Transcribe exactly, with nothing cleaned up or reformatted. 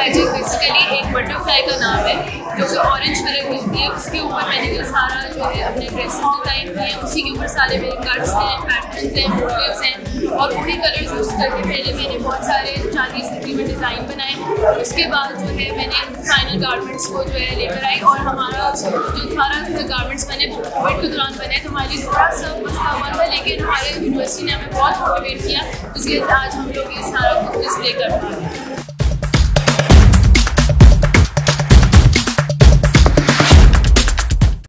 Magic basically एक butterfly का नाम है जो कि ऑरेंज कलर की होती है। उसके ऊपर मैंने जो सारा जो है अपने ड्रेसेस डिज़ाइन किए, उसी के ऊपर सारे मेरे कट्स हैं, पैटर्न्स हैं, मोटिव्स हैं और वही कलर्स यूज़ करके पहले मैंने बहुत सारे चालीस तकरीबन डिज़ाइन बनाए। उसके बाद जो है मैंने फाइनल गारमेंट्स को जो है लेकर आई और हमारा जो सारा गारमेंट्स मैंने कोविड के दौरान बनाए तो हमारी थोड़ा सा मसला हुआ था, लेकिन हमारे यूनिवर्सिटी ने हमें बहुत मोटिवेट किया, इसलिए आज हम लोग ये सारा कुछ डिस्प्ले कर पाए।